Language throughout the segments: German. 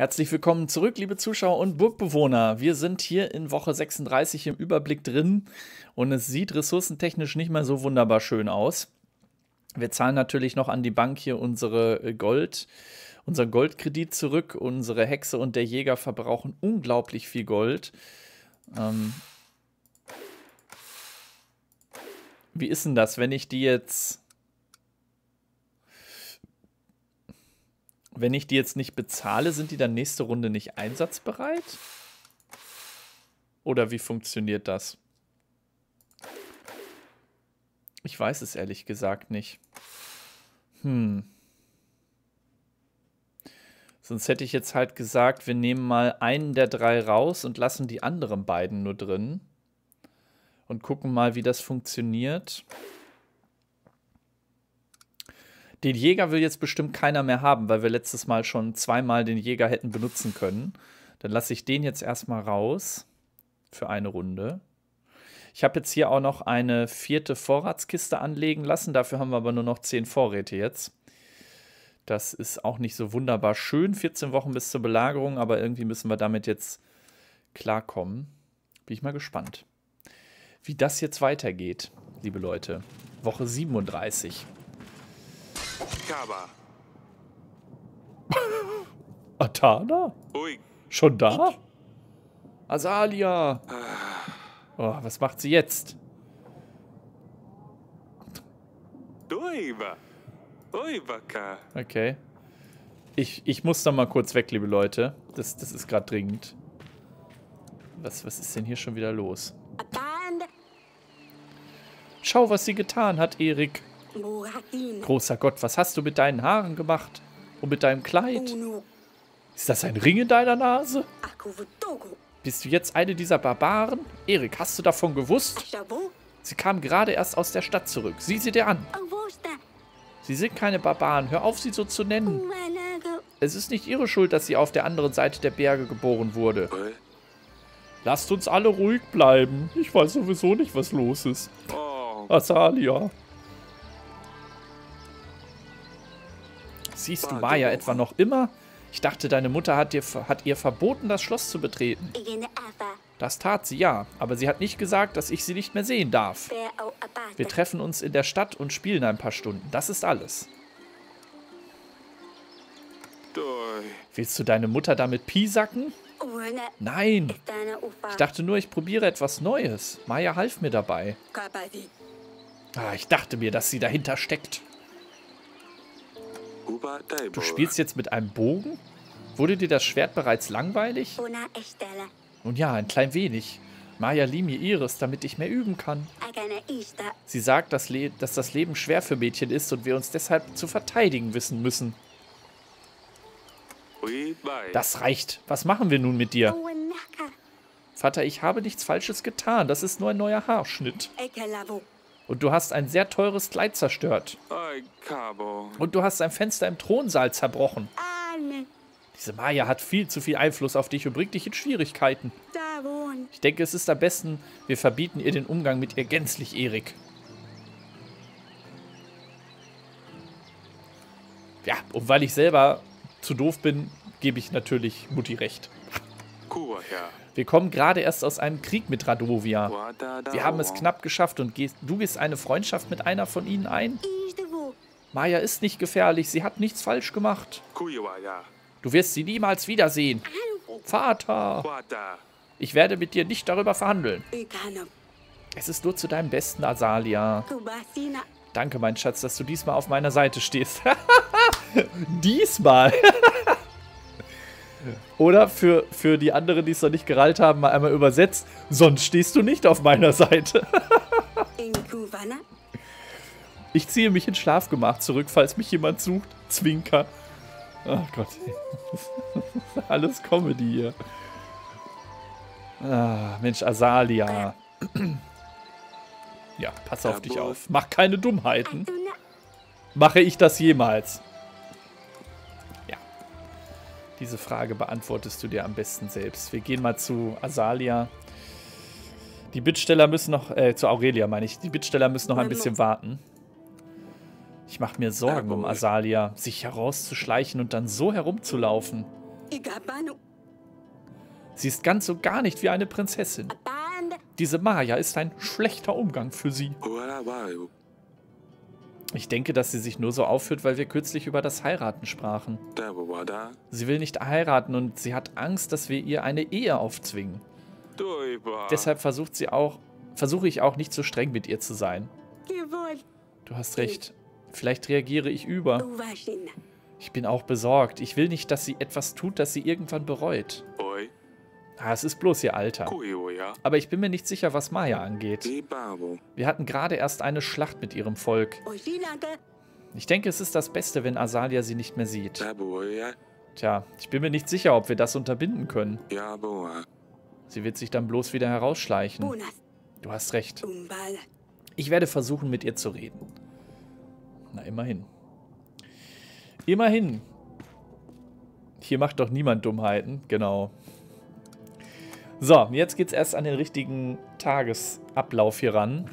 Herzlich willkommen zurück, liebe Zuschauer und Burgbewohner. Wir sind hier in Woche 36 im Überblick drin und es sieht ressourcentechnisch nicht mehr so wunderbar schön aus. Wir zahlen natürlich noch an die Bank hier unseren Goldkredit zurück. Unsere Hexe und der Jäger verbrauchen unglaublich viel Gold. Wie ist denn das, wenn ich die jetzt... Wenn ich die jetzt nicht bezahle, sind die dann nächste Runde nicht einsatzbereit? Oder wie funktioniert das? Ich weiß es ehrlich gesagt nicht. Sonst hätte ich jetzt halt gesagt, wir nehmen mal einen der drei raus und lassen die anderen beiden nur drin. Und gucken mal, wie das funktioniert. Den Jäger will jetzt bestimmt keiner mehr haben, weil wir letztes Mal schon zweimal den Jäger hätten benutzen können. Dann lasse ich den jetzt erstmal raus für eine Runde. Ich habe jetzt hier auch noch eine vierte Vorratskiste anlegen lassen. Dafür haben wir aber nur noch 10 Vorräte jetzt. Das ist auch nicht so wunderbar schön. 14 Wochen bis zur Belagerung, aber irgendwie müssen wir damit jetzt klarkommen. Bin ich mal gespannt, wie das jetzt weitergeht, liebe Leute. Woche 37. Athana? Schon da? Azalia! Oh, was macht sie jetzt? Okay. Ich muss da mal kurz weg, liebe Leute. Das ist gerade dringend. Was ist denn hier schon wieder los? Schau, was sie getan hat, Eryk. Großer Gott, was hast du mit deinen Haaren gemacht? Und mit deinem Kleid? Ist das ein Ring in deiner Nase? Bist du jetzt eine dieser Barbaren? Eryk, hast du davon gewusst? Sie kam gerade erst aus der Stadt zurück. Sieh sie dir an. Sie sind keine Barbaren. Hör auf, sie so zu nennen. Es ist nicht ihre Schuld, dass sie auf der anderen Seite der Berge geboren wurde. Lasst uns alle ruhig bleiben. Ich weiß sowieso nicht, was los ist. Azalia. Siehst du Maya etwa noch immer? Ich dachte, deine Mutter hat ihr verboten, das Schloss zu betreten. Das tat sie, ja. Aber sie hat nicht gesagt, dass ich sie nicht mehr sehen darf. Wir treffen uns in der Stadt und spielen ein paar Stunden. Das ist alles. Willst du deine Mutter damit piesacken? Nein. Ich dachte nur, ich probiere etwas Neues. Maya half mir dabei. Ich dachte mir, dass sie dahinter steckt. Du spielst jetzt mit einem Bogen? Wurde dir das Schwert bereits langweilig? Nun ja, ein klein wenig. Maya lieh mir ihres, damit ich mehr üben kann. Sie sagt, dass das Leben schwer für Mädchen ist und wir uns deshalb zu verteidigen wissen müssen. Das reicht. Was machen wir nun mit dir? Vater, ich habe nichts Falsches getan. Das ist nur ein neuer Haarschnitt. Und du hast ein sehr teures Kleid zerstört. Und du hast ein Fenster im Thronsaal zerbrochen. Diese Maya hat viel zu viel Einfluss auf dich und bringt dich in Schwierigkeiten. Ich denke, es ist am besten, wir verbieten ihr den Umgang mit ihr gänzlich, Eryk. Ja, und weil ich selber zu doof bin, gebe ich natürlich Mutti recht. Wir kommen gerade erst aus einem Krieg mit Radovia. Wir haben es knapp geschafft und du gehst eine Freundschaft mit einer von ihnen ein? Maya ist nicht gefährlich, sie hat nichts falsch gemacht. Du wirst sie niemals wiedersehen. Vater! Ich werde mit dir nicht darüber verhandeln. Es ist nur zu deinem Besten, Azalia. Danke, mein Schatz, dass du diesmal auf meiner Seite stehst. Diesmal? Oder für die anderen, die es noch nicht gerallt haben, mal einmal übersetzt, sonst stehst du nicht auf meiner Seite. Ich ziehe mich ins Schlafgemach zurück, falls mich jemand sucht. Zwinker. Ach Gott. Alles Comedy hier. Ah, Mensch, Azalia. Ja, pass auf dich auf. Mach keine Dummheiten. Mache ich das jemals? Diese Frage beantwortest du dir am besten selbst. Wir gehen mal zu Azalia. Die Bittsteller müssen noch, zu Aurelia meine ich. Die Bittsteller müssen noch ein bisschen warten. Ich mache mir Sorgen um Azalia, sich herauszuschleichen und dann so herumzulaufen. Sie ist ganz und gar nicht wie eine Prinzessin. Diese Maya ist ein schlechter Umgang für sie. Ich denke, dass sie sich nur so aufführt, weil wir kürzlich über das Heiraten sprachen. Sie will nicht heiraten und sie hat Angst, dass wir ihr eine Ehe aufzwingen. Deshalb versuche ich auch nicht so streng mit ihr zu sein. Du hast recht. Vielleicht reagiere ich über. Ich bin auch besorgt. Ich will nicht, dass sie etwas tut, das sie irgendwann bereut. Ah, es ist bloß ihr Alter. Aber ich bin mir nicht sicher, was Maya angeht. Wir hatten gerade erst eine Schlacht mit ihrem Volk. Ich denke, es ist das Beste, wenn Azalia sie nicht mehr sieht. Tja, ich bin mir nicht sicher, ob wir das unterbinden können. Sie wird sich dann bloß wieder herausschleichen. Du hast recht. Ich werde versuchen, mit ihr zu reden. Na, immerhin. Immerhin. Hier macht doch niemand Dummheiten. Genau. So, jetzt geht's erst an den richtigen Tagesablauf hier ran.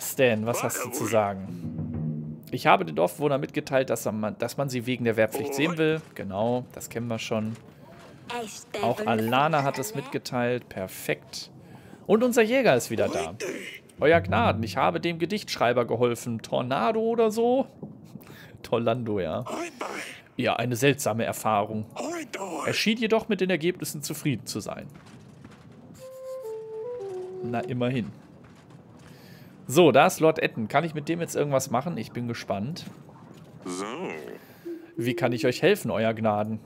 Stan, was hast du zu sagen? Ich habe den Dorfbewohnern mitgeteilt, dass man sie wegen der Wehrpflicht sehen will. Genau, das kennen wir schon. Auch Alina hat es mitgeteilt. Perfekt. Und unser Jäger ist wieder da. Euer Gnaden, ich habe dem Gedichtschreiber geholfen. Tornado oder so? Tolando, ja. Ja, eine seltsame Erfahrung. Er schien jedoch mit den Ergebnissen zufrieden zu sein. Na, immerhin. So, da ist Lord Etten. Kann ich mit dem jetzt irgendwas machen? Ich bin gespannt. Wie kann ich euch helfen, euer Gnaden?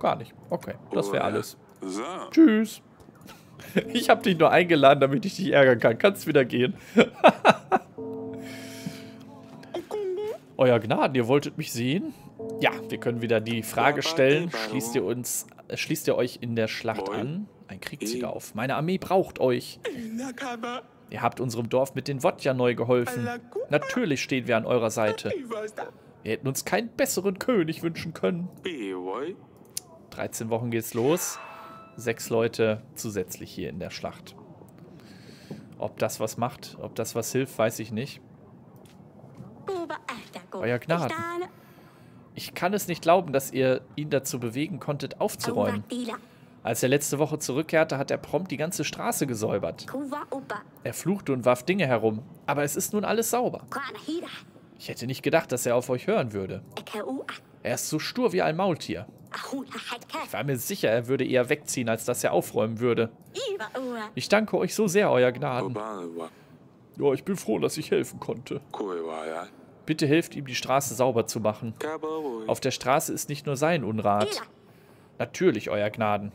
Gar nicht. Okay, das wäre alles. Tschüss. Ich habe dich nur eingeladen, damit ich dich ärgern kann. Kannst wieder gehen. Euer Gnaden, ihr wolltet mich sehen? Ja, wir können wieder die Frage stellen. Schließt ihr euch in der Schlacht an? Ein Krieg zieht auf. Meine Armee braucht euch. Ihr habt unserem Dorf mit den Wodja neu geholfen. Natürlich stehen wir an eurer Seite. Wir hätten uns keinen besseren König wünschen können. 13 Wochen geht's los. 6 Leute zusätzlich hier in der Schlacht. Ob das was macht, ob das was hilft, weiß ich nicht. Euer Gnaden. Ich kann es nicht glauben, dass ihr ihn dazu bewegen konntet, aufzuräumen. Als er letzte Woche zurückkehrte, hat er prompt die ganze Straße gesäubert. Er fluchte und warf Dinge herum, aber es ist nun alles sauber. Ich hätte nicht gedacht, dass er auf euch hören würde. Er ist so stur wie ein Maultier. Ich war mir sicher, er würde eher wegziehen, als dass er aufräumen würde. Ich danke euch so sehr, euer Gnaden. Ja, ich bin froh, dass ich helfen konnte. Bitte helft ihm, die Straße sauber zu machen. Auf der Straße ist nicht nur sein Unrat. Natürlich, euer Gnaden.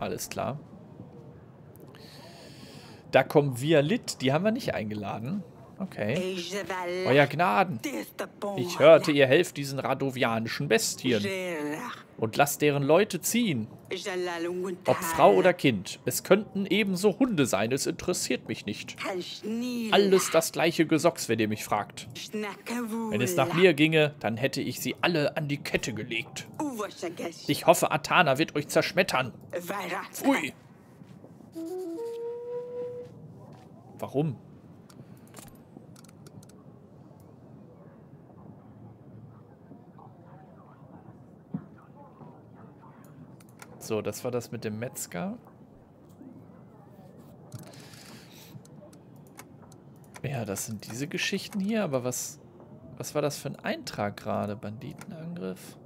Alles klar. Da kommen wir Lit, die haben wir nicht eingeladen. Okay. Euer Gnaden. Ich hörte, ihr helft diesen radovianischen Bestien. Und lasst deren Leute ziehen. Ob Frau oder Kind. Es könnten ebenso Hunde sein. Es interessiert mich nicht. Alles das gleiche Gesocks, wenn ihr mich fragt. Wenn es nach mir ginge, dann hätte ich sie alle an die Kette gelegt. Ich hoffe, Athana wird euch zerschmettern. Pfui. Warum? So, das war das mit dem Metzger. Ja, das sind diese Geschichten hier, aber was war das für ein Eintrag gerade? Banditenangriff?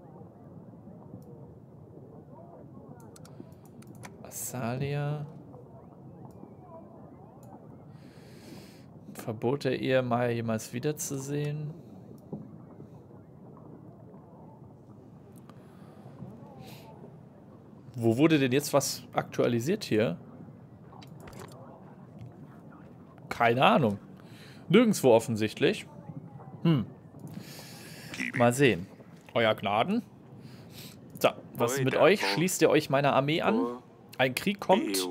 Azalia. Verbot der Ehe, Maya jemals wiederzusehen. Wo wurde denn jetzt was aktualisiert hier? Keine Ahnung. Nirgendwo offensichtlich. Hm. Mal sehen. Euer Gnaden. So, was ist mit euch? Schließt ihr euch meiner Armee an? Ein Krieg kommt.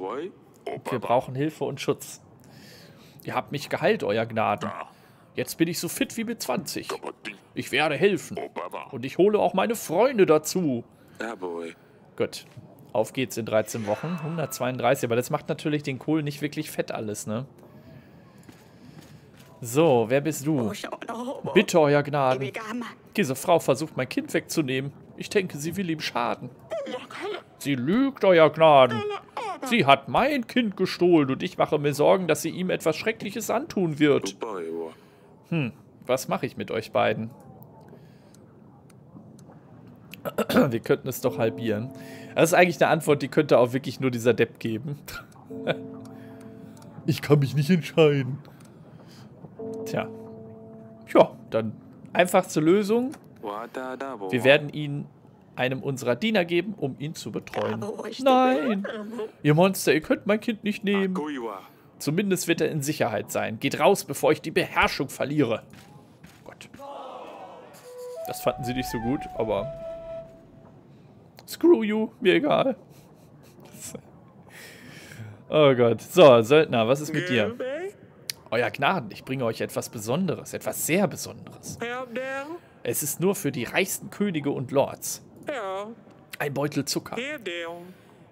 Wir brauchen Hilfe und Schutz. Ihr habt mich geheilt, euer Gnaden. Jetzt bin ich so fit wie mit 20. Ich werde helfen. Und ich hole auch meine Freunde dazu. Gut. Auf geht's in 13 Wochen. 132, aber das macht natürlich den Kohl nicht wirklich fett alles, ne? So, wer bist du? Bitte, euer Gnaden. Diese Frau versucht, mein Kind wegzunehmen. Ich denke, sie will ihm schaden. Sie lügt, euer Gnaden. Sie hat mein Kind gestohlen und ich mache mir Sorgen, dass sie ihm etwas Schreckliches antun wird. Hm, was mache ich mit euch beiden? Wir könnten es doch halbieren. Das ist eigentlich eine Antwort, die könnte auch wirklich nur dieser Depp geben. Ich kann mich nicht entscheiden. Tja. Ja, dann einfachste Lösung. Wir werden ihn einem unserer Diener geben, um ihn zu betreuen. Nein! Ihr Monster, ihr könnt mein Kind nicht nehmen. Zumindest wird er in Sicherheit sein. Geht raus, bevor ich die Beherrschung verliere. Gott. Das fanden sie nicht so gut, aber... Screw you, mir egal. Oh Gott. So, Söldner, was ist mit dir? Euer Gnaden, ich bringe euch etwas Besonderes, etwas sehr Besonderes. Es ist nur für die reichsten Könige und Lords. Ein Beutel Zucker.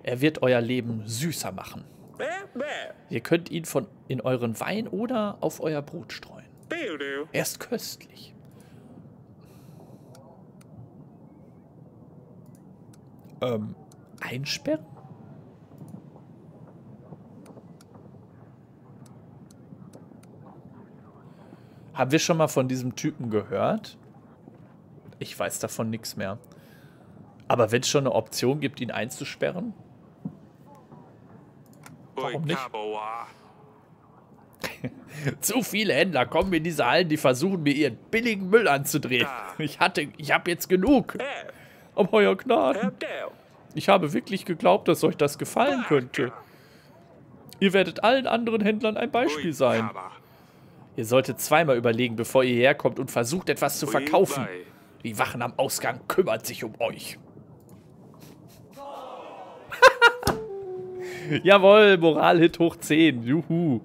Er wird euer Leben süßer machen. Ihr könnt ihn in euren Wein oder auf euer Brot streuen. Er ist köstlich. Einsperren? Haben wir schon mal von diesem Typen gehört? Ich weiß davon nichts mehr. Aber wenn es schon eine Option gibt, ihn einzusperren? Warum nicht? Zu viele Händler kommen in diese Hallen, die versuchen, mir ihren billigen Müll anzudrehen. Ich habe jetzt genug. Um euer Gnaden. Ich habe wirklich geglaubt, dass euch das gefallen könnte. Ihr werdet allen anderen Händlern ein Beispiel sein. Ihr solltet zweimal überlegen, bevor ihr herkommt und versucht, etwas zu verkaufen. Die Wachen am Ausgang kümmern sich um euch. Jawohl, Moral-Hit hoch 10. Juhu.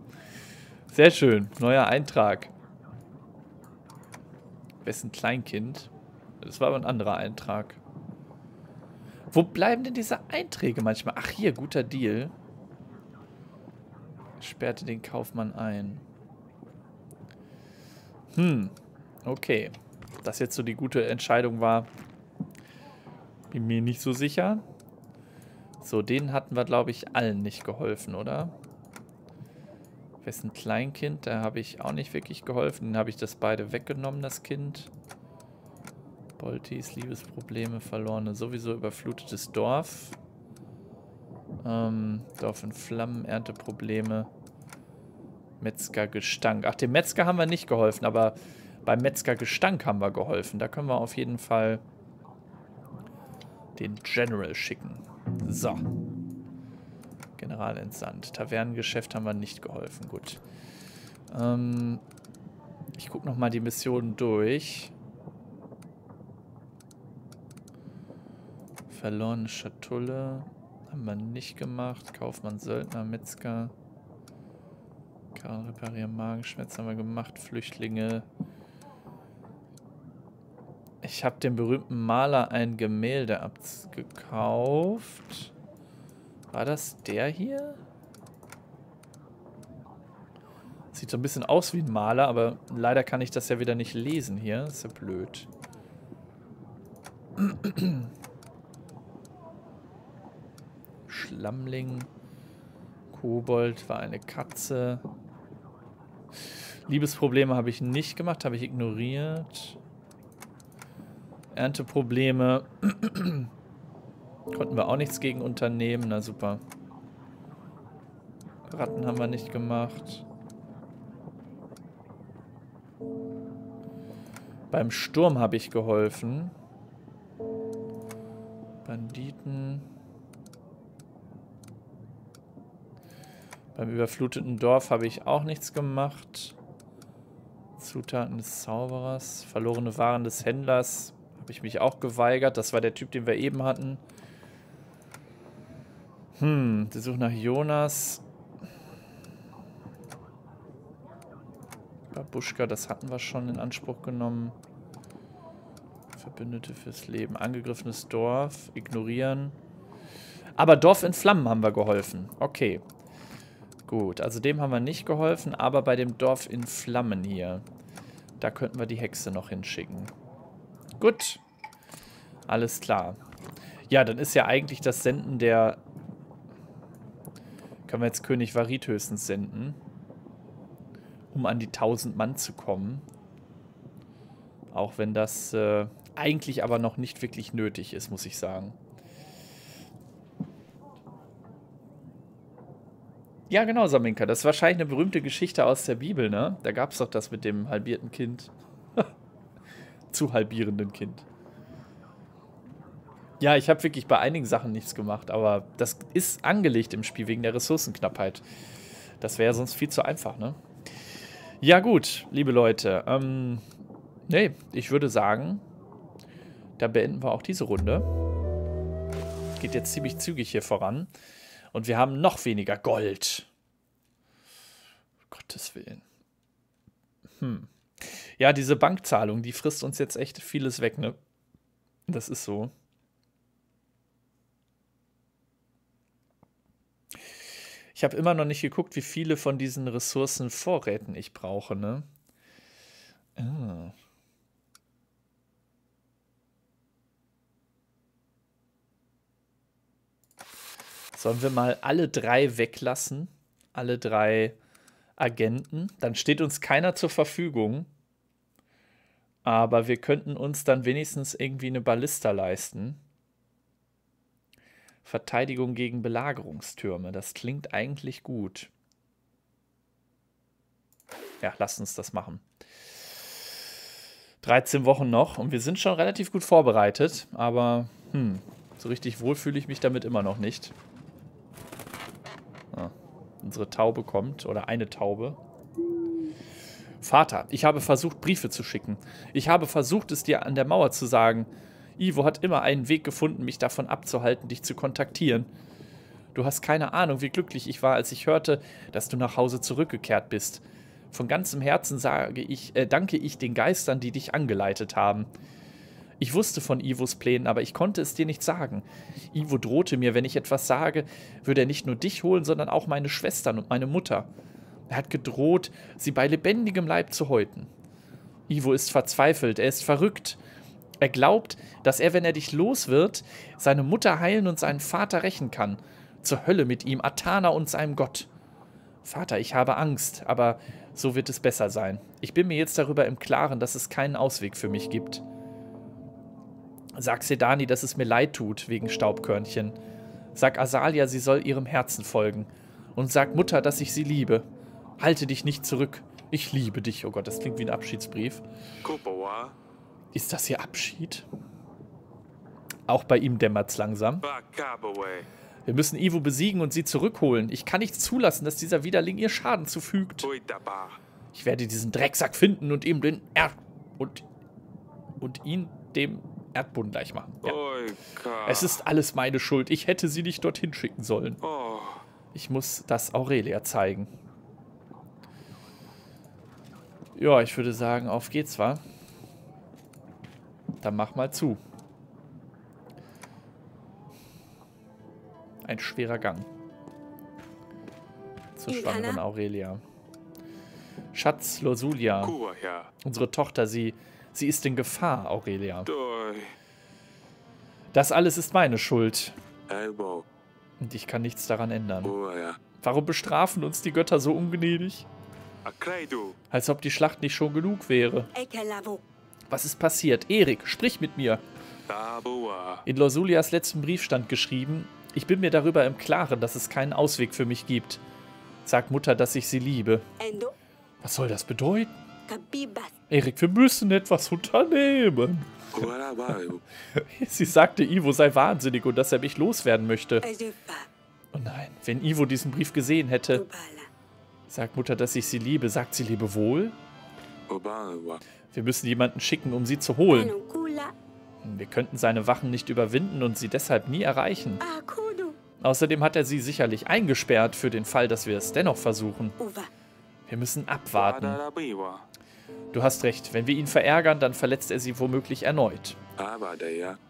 Sehr schön. Neuer Eintrag. Wessen Kleinkind? Das war aber ein anderer Eintrag. Wo bleiben denn diese Einträge manchmal? Ach hier, guter Deal. Sperrte den Kaufmann ein. Okay. Ob das jetzt so die gute Entscheidung war, bin mir nicht so sicher. So, denen hatten wir, glaube ich, allen nicht geholfen, oder? Wessen Kleinkind? Da habe ich auch nicht wirklich geholfen. Dann habe ich das beide weggenommen, das Kind. Boltis, Liebesprobleme, verlorene, sowieso überflutetes Dorf. Dorf in Flammen, Ernteprobleme. Metzgergestank. Ach, dem Metzger haben wir nicht geholfen, aber beim Metzgergestank haben wir geholfen. Da können wir auf jeden Fall den General schicken. So. General entsandt. Tavernengeschäft haben wir nicht geholfen. Gut. Ich gucke nochmal die Missionen durch. Verlorene Schatulle haben wir nicht gemacht. Kaufmann, Söldner, Metzger. Karren reparieren, Magenschmerzen haben wir gemacht. Flüchtlinge. Ich habe dem berühmten Maler ein Gemälde abgekauft. War das der hier? Sieht so ein bisschen aus wie ein Maler, aber leider kann ich das ja wieder nicht lesen hier. Das ist ja blöd. Schlammling. Kobold war eine Katze. Liebesprobleme habe ich nicht gemacht, habe ich ignoriert. Ernteprobleme. Konnten wir auch nichts gegen unternehmen. Na super. Ratten haben wir nicht gemacht. Beim Sturm habe ich geholfen. Banditen. Beim überfluteten Dorf habe ich auch nichts gemacht. Zutaten des Zauberers. Verlorene Waren des Händlers. Habe ich mich auch geweigert. Das war der Typ, den wir eben hatten. Die Suche nach Jonas. Babuschka, das hatten wir schon in Anspruch genommen. Verbündete fürs Leben. Angegriffenes Dorf. Ignorieren. Aber Dorf in Flammen haben wir geholfen. Okay. Gut, also dem haben wir nicht geholfen, aber bei dem Dorf in Flammen hier, da könnten wir die Hexe noch hinschicken. Gut, alles klar. Ja, dann ist ja eigentlich das Senden der... Können wir jetzt König Varit höchstens senden, um an die 1000 Mann zu kommen. Auch wenn das eigentlich aber noch nicht wirklich nötig ist, muss ich sagen. Ja, genau, Saminka. Das ist wahrscheinlich eine berühmte Geschichte aus der Bibel, ne? Da gab es doch das mit dem halbierten Kind. Zu halbierenden Kind. Ja, ich habe wirklich bei einigen Sachen nichts gemacht, aber das ist angelegt im Spiel wegen der Ressourcenknappheit. Das wäre ja sonst viel zu einfach, ne? Ja gut, liebe Leute. Nee, ich würde sagen, da beenden wir auch diese Runde. Geht jetzt ziemlich zügig hier voran. Und wir haben noch weniger Gold. Um Gottes Willen. Ja, diese Bankzahlung, die frisst uns jetzt echt vieles weg, ne? Das ist so. Ich habe immer noch nicht geguckt, wie viele von diesen Ressourcenvorräten ich brauche, ne? Ah. Sollen wir mal alle drei weglassen? Alle drei Agenten? Dann steht uns keiner zur Verfügung. Aber wir könnten uns dann wenigstens irgendwie eine Ballista leisten. Verteidigung gegen Belagerungstürme. Das klingt eigentlich gut. Ja, lasst uns das machen. 13 Wochen noch. Und wir sind schon relativ gut vorbereitet. Aber so richtig wohl fühle ich mich damit immer noch nicht. Ah, unsere Taube kommt. Oder eine Taube. Vater, ich habe versucht, Briefe zu schicken. Ich habe versucht, es dir an der Mauer zu sagen. Ivo hat immer einen Weg gefunden, mich davon abzuhalten, dich zu kontaktieren. Du hast keine Ahnung, wie glücklich ich war, als ich hörte, dass du nach Hause zurückgekehrt bist. Von ganzem Herzen danke ich den Geistern, die dich angeleitet haben. Ich wusste von Ivos Plänen, aber ich konnte es dir nicht sagen. Ivo drohte mir, wenn ich etwas sage, würde er nicht nur dich holen, sondern auch meine Schwestern und meine Mutter. Er hat gedroht, sie bei lebendigem Leib zu häuten. Ivo ist verzweifelt, er ist verrückt. Er glaubt, dass er, wenn er dich los wird, seine Mutter heilen und seinen Vater rächen kann. Zur Hölle mit ihm, Athana und seinem Gott. Vater, ich habe Angst, aber so wird es besser sein. Ich bin mir jetzt darüber im Klaren, dass es keinen Ausweg für mich gibt. Sag Sedani, dass es mir leid tut wegen Staubkörnchen. Sag Azalia, sie soll ihrem Herzen folgen. Und sag Mutter, dass ich sie liebe. Halte dich nicht zurück. Ich liebe dich. Oh Gott, das klingt wie ein Abschiedsbrief. Kopawa. Ist das hier Abschied? Auch bei ihm dämmert's langsam. Wir müssen Ivo besiegen und sie zurückholen. Ich kann nicht zulassen, dass dieser Widerling ihr Schaden zufügt. Ich werde diesen Drecksack finden und ihm den ihn dem Erdboden gleich machen. Ja. Es ist alles meine Schuld. Ich hätte sie nicht dorthin schicken sollen. Ich muss das Aurelia zeigen. Ja, ich würde sagen, auf geht's, wa? Dann mach mal zu. Ein schwerer Gang. Zur schwangeren Aurelia. Schatz, Lorsulia. Unsere Tochter, sie ist in Gefahr, Aurelia. Das alles ist meine Schuld. Und ich kann nichts daran ändern. Warum bestrafen uns die Götter so ungnädig? Als ob die Schlacht nicht schon genug wäre. Was ist passiert? Eryk, sprich mit mir. In Lorsulias letzten Brief stand geschrieben, ich bin mir darüber im Klaren, dass es keinen Ausweg für mich gibt. Sag Mutter, dass ich sie liebe. Was soll das bedeuten? Eryk, wir müssen etwas unternehmen. Sie sagte, Ivo sei wahnsinnig und dass er mich loswerden möchte. Oh nein, wenn Ivo diesen Brief gesehen hätte. Sag Mutter, dass ich sie liebe. Sagt sie lebewohl? Wir müssen jemanden schicken, um sie zu holen. Wir könnten seine Wachen nicht überwinden und sie deshalb nie erreichen. Außerdem hat er sie sicherlich eingesperrt, für den Fall, dass wir es dennoch versuchen. Wir müssen abwarten. Du hast recht, wenn wir ihn verärgern, dann verletzt er sie womöglich erneut.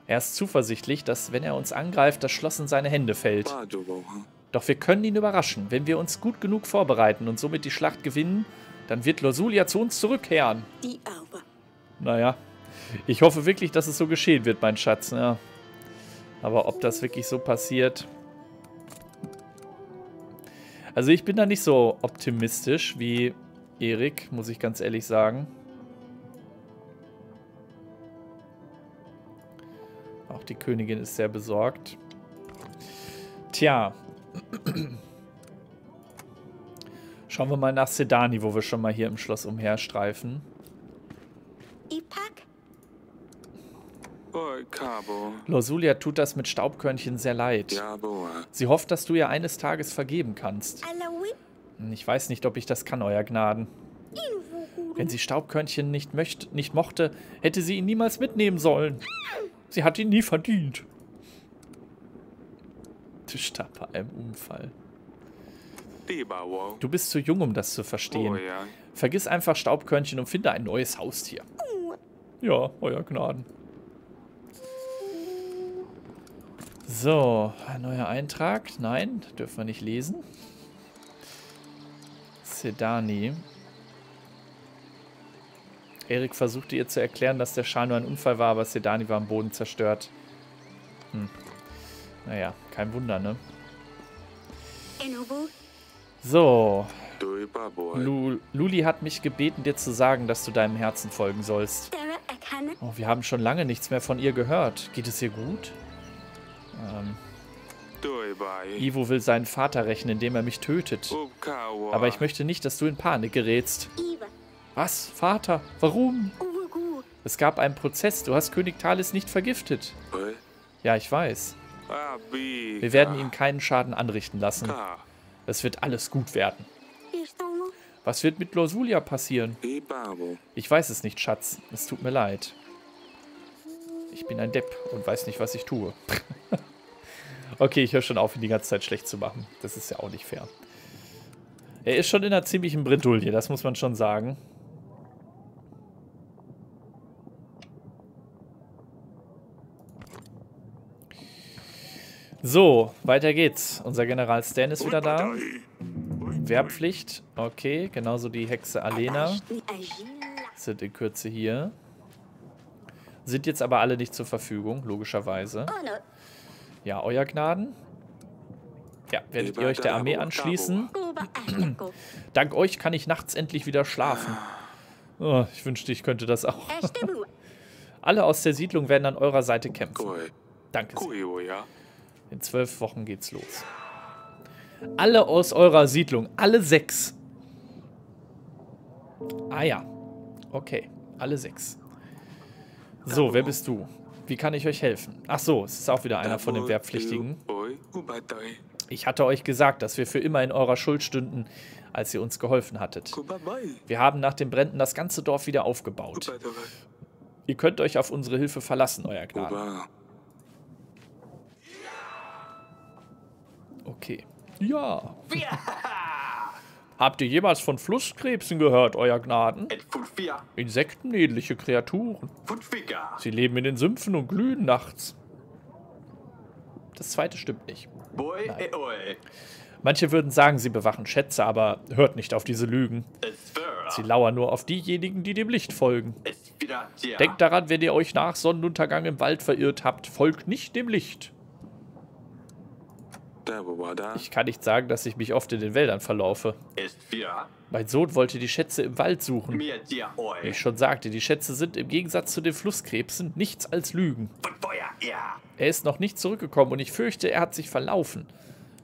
Er ist zuversichtlich, dass, wenn er uns angreift, das Schloss in seine Hände fällt. Doch wir können ihn überraschen. Wenn wir uns gut genug vorbereiten und somit die Schlacht gewinnen, dann wird Lorsulia zu uns zurückkehren. Die Arme. Naja, ich hoffe wirklich, dass es so geschehen wird, mein Schatz. Ja. Aber ob das wirklich so passiert... Also ich bin da nicht so optimistisch wie Eryk, muss ich ganz ehrlich sagen. Auch die Königin ist sehr besorgt. Tja. Schauen wir mal nach Sedani, wo wir schon mal hier im Schloss umherstreifen. Lorsulia tut das mit Staubkörnchen sehr leid. Sie hofft, dass du ihr eines Tages vergeben kannst. Ich weiß nicht, ob ich das kann, Euer Gnaden. Wenn sie Staubkörnchen nicht mochte, hätte sie ihn niemals mitnehmen sollen. Sie hat ihn nie verdient. Du starb bei einem Unfall. Du bist zu jung, um das zu verstehen. Oh, ja. Vergiss einfach Staubkörnchen und finde ein neues Haustier. Ja, Euer Gnaden. So, ein neuer Eintrag. Nein, dürfen wir nicht lesen. Sedani. Eryk versuchte ihr zu erklären, dass der Schal nur ein Unfall war, aber Sedani war am Boden zerstört. Naja, kein Wunder, ne? So. Luli hat mich gebeten, dir zu sagen, dass du deinem Herzen folgen sollst. Oh, wir haben schon lange nichts mehr von ihr gehört. Geht es ihr gut? Ivo will seinen Vater rächen, indem er mich tötet. Aber ich möchte nicht, dass du in Panik gerätst. Was? Vater? Warum? Es gab einen Prozess. Du hast König Thales nicht vergiftet. Ja, ich weiß. Wir werden ihm keinen Schaden anrichten lassen. Es wird alles gut werden. Was wird mit Lorsulia passieren? Ich weiß es nicht, Schatz. Es tut mir leid. Ich bin ein Depp und weiß nicht, was ich tue. Okay, ich höre schon auf, ihn die ganze Zeit schlecht zu machen. Das ist ja auch nicht fair. Er ist schon in einer ziemlichen Bredouille, das muss man schon sagen. So, weiter geht's. Unser General Stan ist wieder da. Wehrpflicht. Okay, genauso die Hexe Alina. Sind in Kürze hier. Sind jetzt aber alle nicht zur Verfügung, logischerweise. Ja, Euer Gnaden. Ja, werdet ihr euch der Armee anschließen? Dank euch kann ich nachts endlich wieder schlafen. Oh, ich wünschte, ich könnte das auch. Alle aus der Siedlung werden an eurer Seite kämpfen. Danke sehr. In 12 Wochen geht's los. Alle aus eurer Siedlung. Alle 6. Ah ja. Okay. Alle 6. So, wer bist du? Wie kann ich euch helfen? Ach so, es ist auch wieder einer von den Wehrpflichtigen. Ich hatte euch gesagt, dass wir für immer in eurer Schuld stünden, als ihr uns geholfen hattet. Wir haben nach den Bränden das ganze Dorf wieder aufgebaut. Ihr könnt euch auf unsere Hilfe verlassen, Euer Gnaden. Okay. Ja. Habt ihr jemals von Flusskrebsen gehört, Euer Gnaden? Insektenähnliche Kreaturen. Sie leben in den Sümpfen und glühen nachts. Das zweite stimmt nicht. Nein. Manche würden sagen, sie bewachen Schätze, aber hört nicht auf diese Lügen. Sie lauern nur auf diejenigen, die dem Licht folgen. Denkt daran, wenn ihr euch nach Sonnenuntergang im Wald verirrt habt, folgt nicht dem Licht. Ich kann nicht sagen, dass ich mich oft in den Wäldern verlaufe. Mein Sohn wollte die Schätze im Wald suchen. Wie ich schon sagte, die Schätze sind im Gegensatz zu den Flusskrebsen nichts als Lügen. Er ist noch nicht zurückgekommen und ich fürchte, er hat sich verlaufen.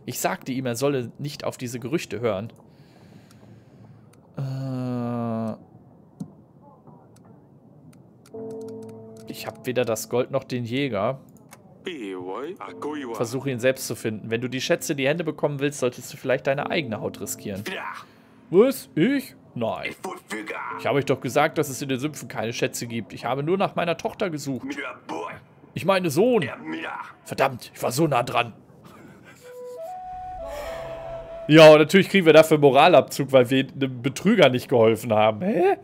Ich sagte ihm, er solle nicht auf diese Gerüchte hören. Ich habe weder das Gold noch den Jäger. Versuche ihn selbst zu finden. Wenn du die Schätze in die Hände bekommen willst, solltest du vielleicht deine eigene Haut riskieren. Was? Ich? Nein. Ich habe euch doch gesagt, dass es in den Sümpfen keine Schätze gibt. Ich habe nur nach meiner Tochter gesucht. Ich meine Sohn. Verdammt, ich war so nah dran. Ja, und natürlich kriegen wir dafür Moralabzug, weil wir einem Betrüger nicht geholfen haben. Hä?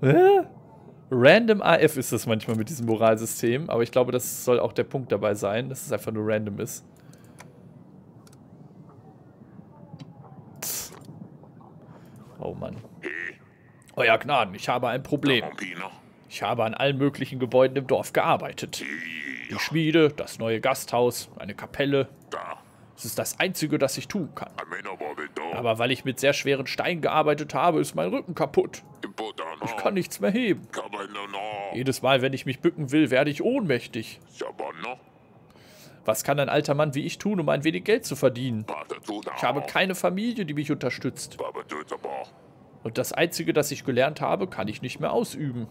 Hä? Random AF ist das manchmal mit diesem Moralsystem, aber ich glaube, das soll auch der Punkt dabei sein, dass es einfach nur random ist. Euer Gnaden, ich habe ein Problem. Ich habe an allen möglichen Gebäuden im Dorf gearbeitet. Die Schmiede, das neue Gasthaus, eine Kapelle. Es ist das Einzige, das ich tun kann. Aber weil ich mit sehr schweren Steinen gearbeitet habe, ist mein Rücken kaputt. Ich kann nichts mehr heben. Jedes Mal, wenn ich mich bücken will, werde ich ohnmächtig. Was kann ein alter Mann wie ich tun, um ein wenig Geld zu verdienen? Ich habe keine Familie, die mich unterstützt. Und das Einzige, das ich gelernt habe, kann ich nicht mehr ausüben.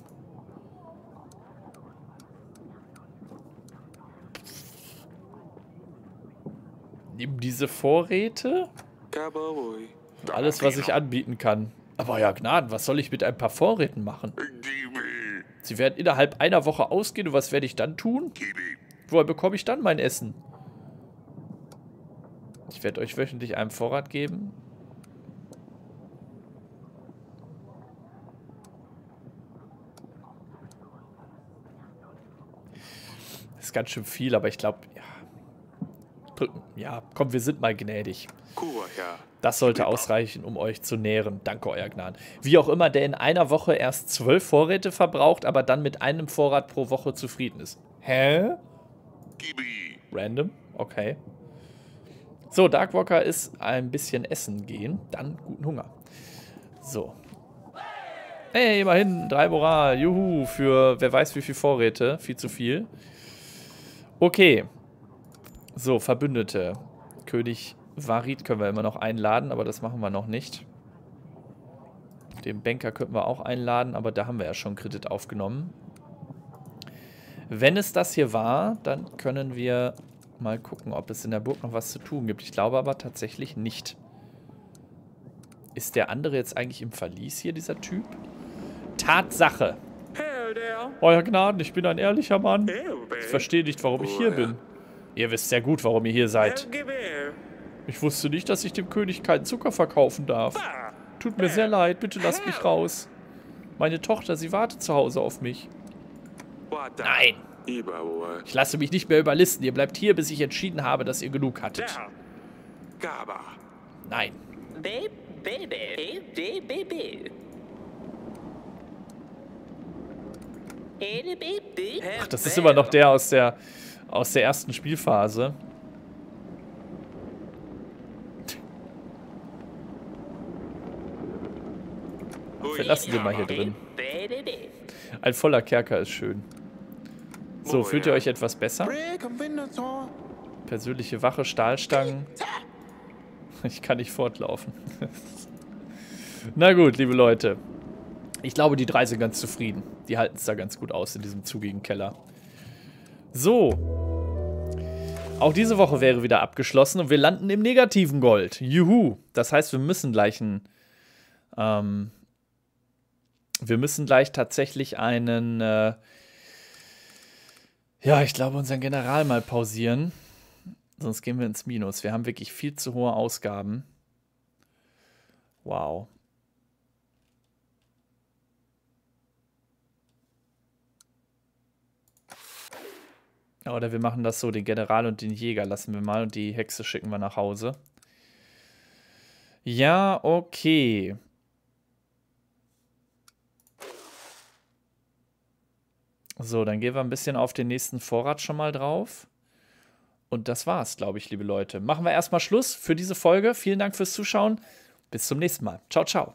Nimm diese Vorräte. Alles, was ich anbieten kann. Aber ja, Gnaden, was soll ich mit ein paar Vorräten machen? Sie werden innerhalb einer Woche ausgehen und was werde ich dann tun? Woher bekomme ich dann mein Essen? Ich werde euch wöchentlich einen Vorrat geben. Das ist ganz schön viel, aber ich glaube, ja. Ja, komm, wir sind mal gnädig. Das sollte ausreichen, um euch zu nähren. Danke, euer Gnaden. Wie auch immer, der in einer Woche erst 12 Vorräte verbraucht, aber dann mit einem Vorrat pro Woche zufrieden ist. Hä? Random? Okay. So, Darkwalker ist ein bisschen essen gehen. Dann guten Hunger. So. Hey, immerhin 3 Moral. Juhu, für wer weiß wie viel Vorräte. Viel zu viel. Okay. So, Verbündete. König Varid können wir immer noch einladen, aber das machen wir noch nicht. Den Banker könnten wir auch einladen, aber da haben wir ja schon Kredit aufgenommen. Wenn es das hier war, dann können wir mal gucken, ob es in der Burg noch was zu tun gibt. Ich glaube aber tatsächlich nicht. Ist der andere jetzt eigentlich im Verlies hier, dieser Typ? Tatsache. Euer Gnaden, ich bin ein ehrlicher Mann. Ich verstehe nicht, warum ich hier bin. Ihr wisst sehr gut, warum ihr hier seid. Ich wusste nicht, dass ich dem König keinen Zucker verkaufen darf. Tut mir sehr leid, bitte lasst mich raus. Meine Tochter, sie wartet zu Hause auf mich. Nein! Ich lasse mich nicht mehr überlisten. Ihr bleibt hier, bis ich entschieden habe, dass ihr genug hattet. Nein. Ach, das ist immer noch der aus der ersten Spielphase. Wir lassen den mal hier drin. Ein voller Kerker ist schön. So, fühlt ihr euch etwas besser? Persönliche Wache, Stahlstangen. Ich kann nicht fortlaufen. Na gut, liebe Leute. Ich glaube, die 3 sind ganz zufrieden. Die halten es da ganz gut aus in diesem zugigen Keller. So. Auch diese Woche wäre wieder abgeschlossen und wir landen im negativen Gold. Juhu. Das heißt, wir müssen gleich ein... wir müssen gleich tatsächlich einen, ja, ich glaube, unseren General mal pausieren. Sonst gehen wir ins Minus. Wir haben wirklich viel zu hohe Ausgaben. Wow. Oder wir machen das so, den General und den Jäger lassen wir mal und die Hexe schicken wir nach Hause. Ja, okay. So, dann gehen wir ein bisschen auf den nächsten Vorrat schon mal drauf. Und das war's, glaube ich, liebe Leute. Machen wir erstmal Schluss für diese Folge. Vielen Dank fürs Zuschauen. Bis zum nächsten Mal. Ciao, ciao.